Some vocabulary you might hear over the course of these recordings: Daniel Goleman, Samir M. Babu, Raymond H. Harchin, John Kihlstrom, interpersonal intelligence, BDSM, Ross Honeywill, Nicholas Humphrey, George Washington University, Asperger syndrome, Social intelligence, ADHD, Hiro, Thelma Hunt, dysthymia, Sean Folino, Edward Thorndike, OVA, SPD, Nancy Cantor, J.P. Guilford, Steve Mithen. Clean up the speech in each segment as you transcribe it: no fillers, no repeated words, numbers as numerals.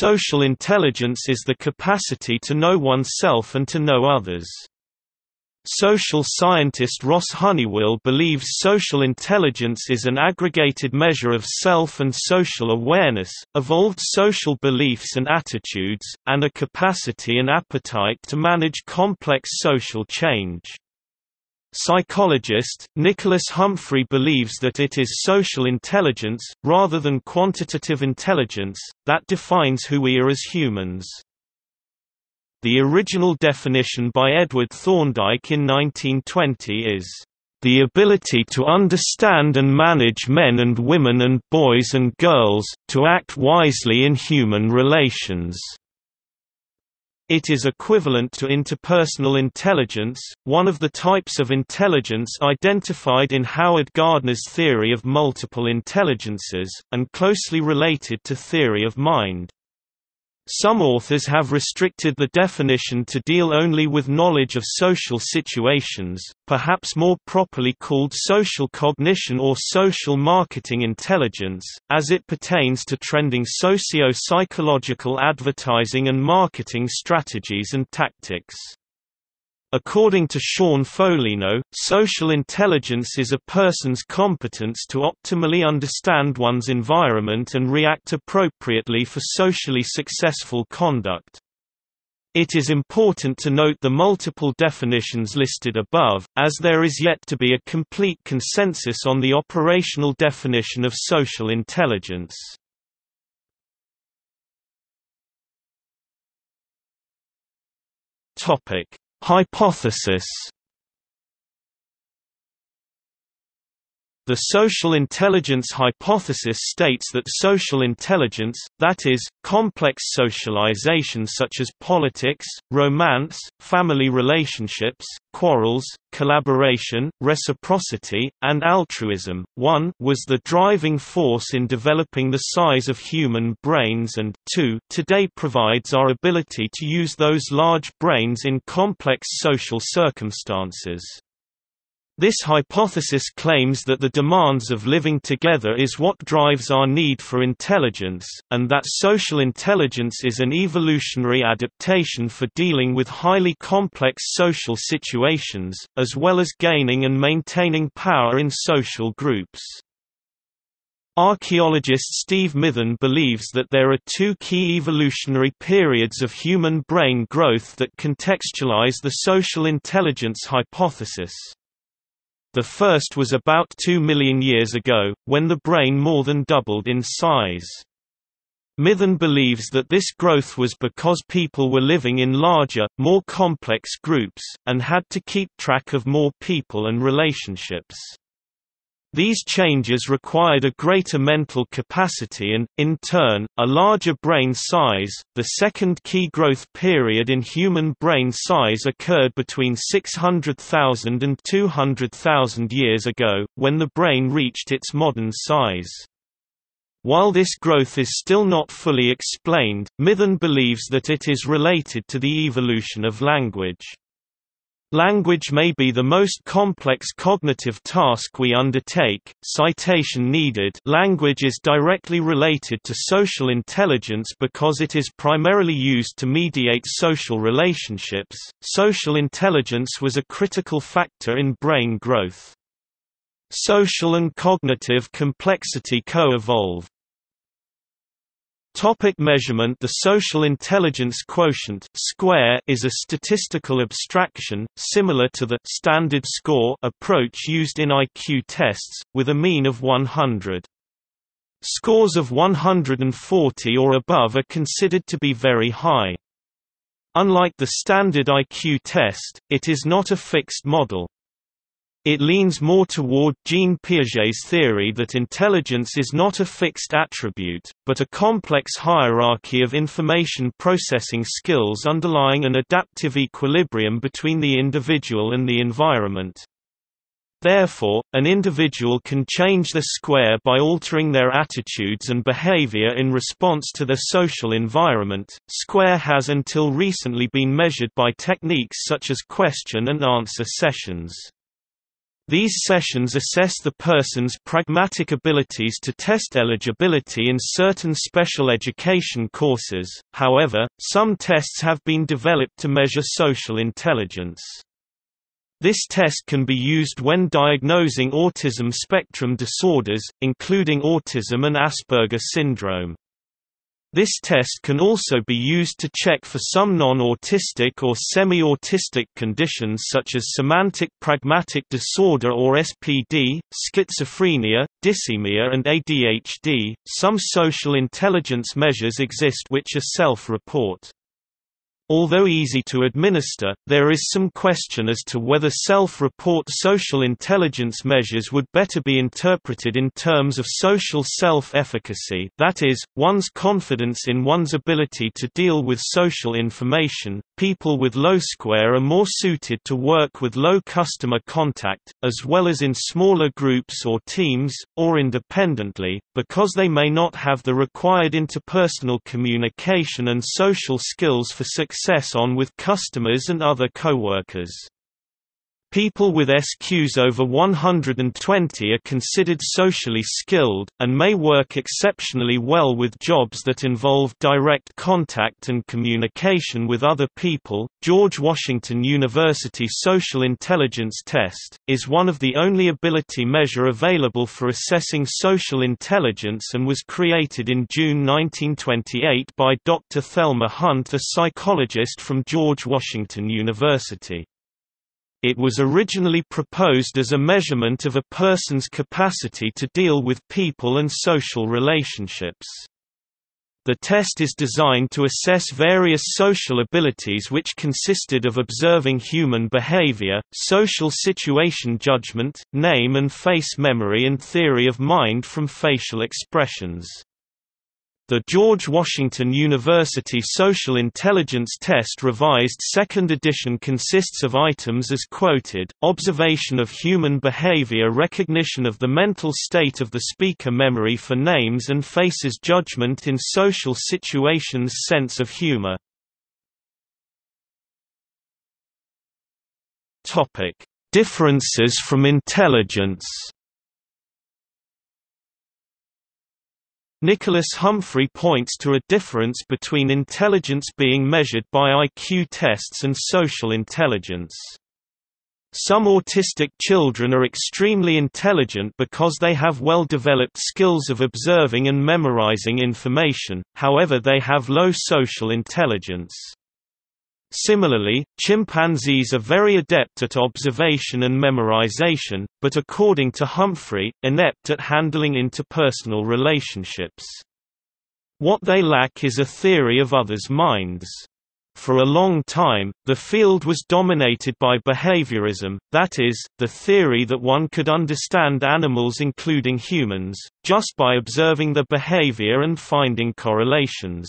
Social intelligence is the capacity to know oneself and to know others. Social scientist Ross Honeywill believes social intelligence is an aggregated measure of self and social awareness, evolved social beliefs and attitudes, and a capacity and appetite to manage complex social change. Psychologist Nicholas Humphrey believes that it is social intelligence, rather than quantitative intelligence, that defines who we are as humans. The original definition by Edward Thorndike in 1920 is, "...the ability to understand and manage men and women and boys and girls, to act wisely in human relations." It is equivalent to interpersonal intelligence, one of the types of intelligence identified in Howard Gardner's theory of multiple intelligences, and closely related to theory of mind. Some authors have restricted the definition to deal only with knowledge of social situations, perhaps more properly called social cognition or social marketing intelligence, as it pertains to trending socio-psychological advertising and marketing strategies and tactics. According to Sean Folino, social intelligence is a person's competence to optimally understand one's environment and react appropriately for socially successful conduct. It is important to note the multiple definitions listed above, as there is yet to be a complete consensus on the operational definition of social intelligence. Hypothesis. The social intelligence hypothesis states that social intelligence, that is, complex socialization such as politics, romance, family relationships, quarrels, collaboration, reciprocity, and altruism, was the driving force in developing the size of human brains and, today provides our ability to use those large brains in complex social circumstances. This hypothesis claims that the demands of living together is what drives our need for intelligence, and that social intelligence is an evolutionary adaptation for dealing with highly complex social situations, as well as gaining and maintaining power in social groups. Archaeologist Steve Mithen believes that there are two key evolutionary periods of human brain growth that contextualize the social intelligence hypothesis. The first was about 2 million years ago, when the brain more than doubled in size. Mithen believes that this growth was because people were living in larger, more complex groups, and had to keep track of more people and relationships. These changes required a greater mental capacity and, in turn, a larger brain size. The second key growth period in human brain size occurred between 600,000 and 200,000 years ago, when the brain reached its modern size. While this growth is still not fully explained, Mithen believes that it is related to the evolution of language. Language may be the most complex cognitive task we undertake. Citation needed. Language is directly related to social intelligence because it is primarily used to mediate social relationships. Social intelligence was a critical factor in brain growth. Social and cognitive complexity co-evolve. Topic measurement. The social intelligence quotient square is a statistical abstraction, similar to the standard score approach used in IQ tests, with a mean of 100. Scores of 140 or above are considered to be very high. Unlike the standard IQ test, it is not a fixed model. It leans more toward Jean Piaget's theory that intelligence is not a fixed attribute, but a complex hierarchy of information processing skills underlying an adaptive equilibrium between the individual and the environment. Therefore, an individual can change the square by altering their attitudes and behavior in response to their social environment. Square has until recently been measured by techniques such as question and answer sessions. These sessions assess the person's pragmatic abilities to test eligibility in certain special education courses. However, some tests have been developed to measure social intelligence. This test can be used when diagnosing autism spectrum disorders, including autism and Asperger syndrome. This test can also be used to check for some non-autistic or semi-autistic conditions such as semantic pragmatic disorder or SPD, schizophrenia, dysthymia, and ADHD. Some social intelligence measures exist which are self-report. Although easy to administer, there is some question as to whether self-report social intelligence measures would better be interpreted in terms of social self-efficacy, that is, one's confidence in one's ability to deal with social information. People with low score are more suited to work with low customer contact, as well as in smaller groups or teams, or independently, because they may not have the required interpersonal communication and social skills for success with customers and other co-workers. People with SQs over 120 are considered socially skilled, and may work exceptionally well with jobs that involve direct contact and communication with other people. George Washington University Social Intelligence Test is one of the only ability measure available for assessing social intelligence and was created in June 1928 by Dr. Thelma Hunt, a psychologist from George Washington University. It was originally proposed as a measurement of a person's capacity to deal with people and social relationships. The test is designed to assess various social abilities which consisted of observing human behavior, social situation judgment, name and face memory, and theory of mind from facial expressions. The George Washington University Social Intelligence Test Revised Second Edition consists of items as quoted: observation of human behavior, recognition of the mental state of the speaker, memory for names and faces, judgment in social situations, sense of humor. Differences from intelligence. Nicholas Humphrey points to a difference between intelligence being measured by IQ tests and social intelligence. Some autistic children are extremely intelligent because they have well-developed skills of observing and memorizing information, however they have low social intelligence. Similarly, chimpanzees are very adept at observation and memorization, but according to Humphrey, inept at handling interpersonal relationships. What they lack is a theory of others' minds. For a long time, the field was dominated by behaviorism, that is, the theory that one could understand animals, including humans, just by observing their behavior and finding correlations.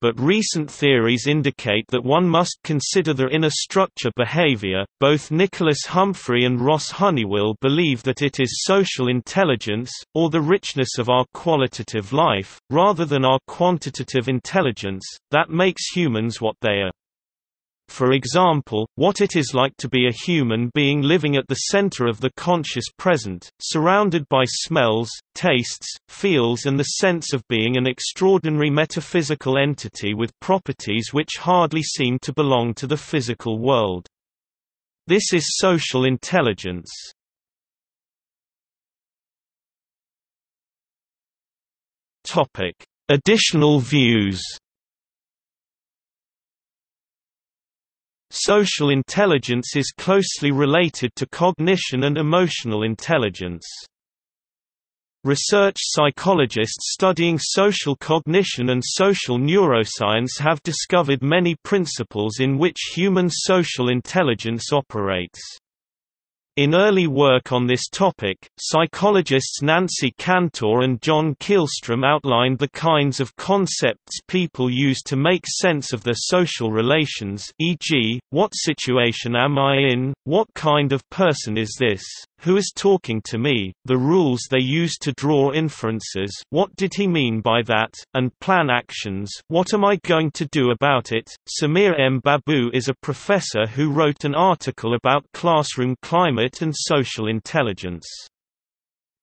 But recent theories indicate that one must consider the inner structure behavior. Both Nicholas Humphrey and Ross Honeywill believe that it is social intelligence, or the richness of our qualitative life, rather than our quantitative intelligence, that makes humans what they are. For example, what it is like to be a human being living at the center of the conscious present, surrounded by smells, tastes, feels, and the sense of being an extraordinary metaphysical entity with properties which hardly seem to belong to the physical world. This is social intelligence. Topic: Additional views. Social intelligence is closely related to cognition and emotional intelligence. Research psychologists studying social cognition and social neuroscience have discovered many principles in which human social intelligence operates. In early work on this topic, psychologists Nancy Cantor and John Kihlstrom outlined the kinds of concepts people use to make sense of their social relations, e.g., what situation am I in, what kind of person is this, who is talking to me, the rules they use to draw inferences, what did he mean by that, and plan actions, what am I going to do about it. Samir M. Babu is a professor who wrote an article about classroom climate palate and social intelligence.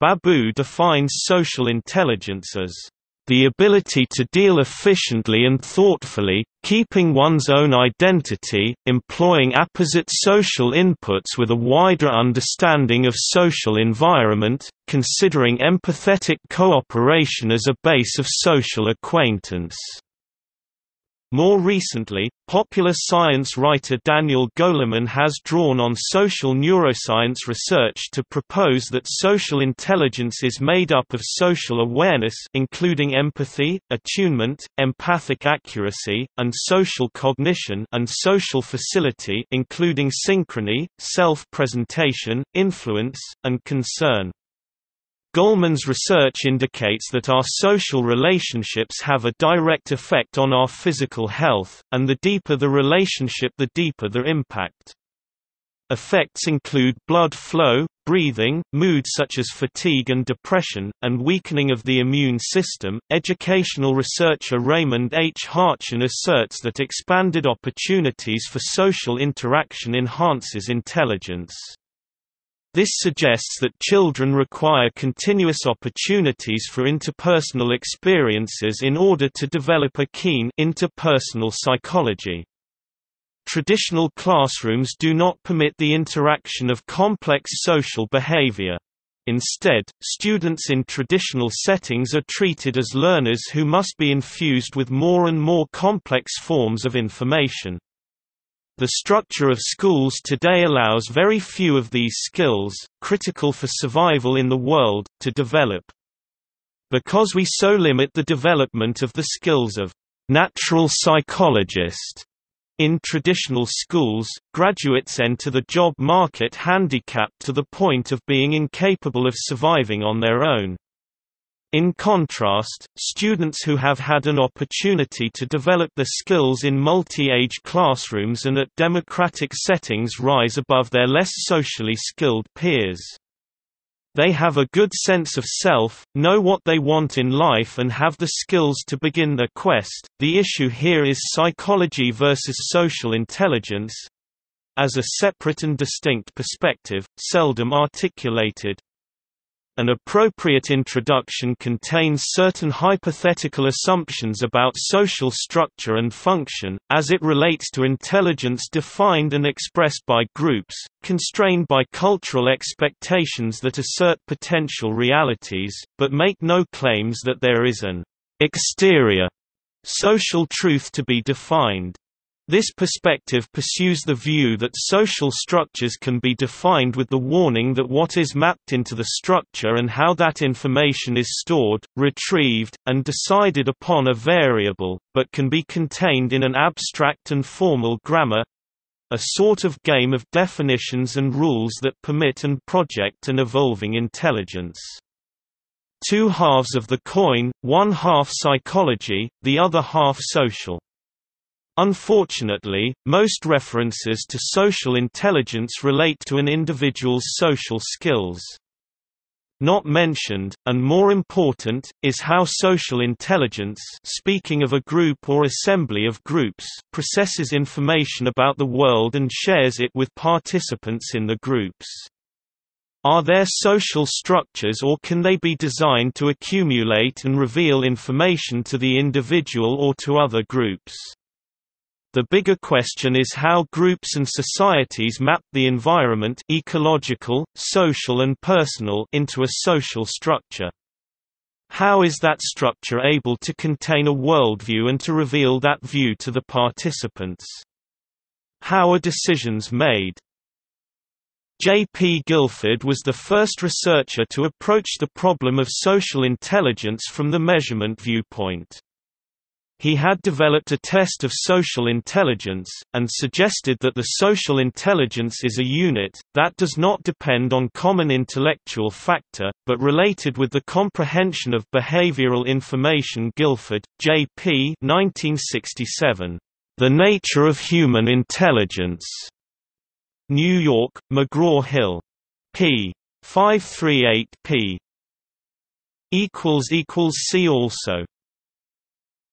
Babu defines social intelligence as the ability to deal efficiently and thoughtfully, keeping one's own identity, employing apposite social inputs with a wider understanding of social environment, considering empathetic cooperation as a base of social acquaintance. More recently, popular science writer Daniel Goleman has drawn on social neuroscience research to propose that social intelligence is made up of social awareness, including empathy, attunement, empathic accuracy, and social cognition, and social facility, including synchrony, self-presentation, influence, and concern. Goleman's research indicates that our social relationships have a direct effect on our physical health, and the deeper the relationship, the deeper the impact. Effects include blood flow, breathing, mood such as fatigue and depression, and weakening of the immune system. Educational researcher Raymond H. Harchin asserts that expanded opportunities for social interaction enhances intelligence. This suggests that children require continuous opportunities for interpersonal experiences in order to develop a keen interpersonal psychology. Traditional classrooms do not permit the interaction of complex social behavior. Instead, students in traditional settings are treated as learners who must be infused with more and more complex forms of information. The structure of schools today allows very few of these skills, critical for survival in the world, to develop. Because we so limit the development of the skills of natural psychologist in traditional schools, graduates enter the job market handicapped to the point of being incapable of surviving on their own. In contrast, students who have had an opportunity to develop their skills in multi-age classrooms and at democratic settings rise above their less socially skilled peers. They have a good sense of self, know what they want in life, and have the skills to begin their quest. The issue here is psychology versus social intelligence, as a separate and distinct perspective, seldom articulated. An appropriate introduction contains certain hypothetical assumptions about social structure and function, as it relates to intelligence defined and expressed by groups, constrained by cultural expectations that assert potential realities, but make no claims that there is an exterior social truth to be defined. This perspective pursues the view that social structures can be defined with the warning that what is mapped into the structure and how that information is stored, retrieved, and decided upon are variable, but can be contained in an abstract and formal grammar—a sort of game of definitions and rules that permit and project an evolving intelligence. Two halves of the coin, one half psychology, the other half social. Unfortunately, most references to social intelligence relate to an individual's social skills. Not mentioned, and more important, is how social intelligence, speaking of a group or assembly of groups, processes information about the world and shares it with participants in the groups. Are there social structures, or can they be designed to accumulate and reveal information to the individual or to other groups? The bigger question is how groups and societies map the environment, ecological, social and personal, into a social structure. How is that structure able to contain a worldview and to reveal that view to the participants? How are decisions made? J.P. Guilford was the first researcher to approach the problem of social intelligence from the measurement viewpoint. He had developed a test of social intelligence, and suggested that the social intelligence is a unit that does not depend on common intellectual factor, but related with the comprehension of behavioral information. Guilford, J.P. 1967. The Nature of Human Intelligence. New York, McGraw-Hill. p. 538p. == See also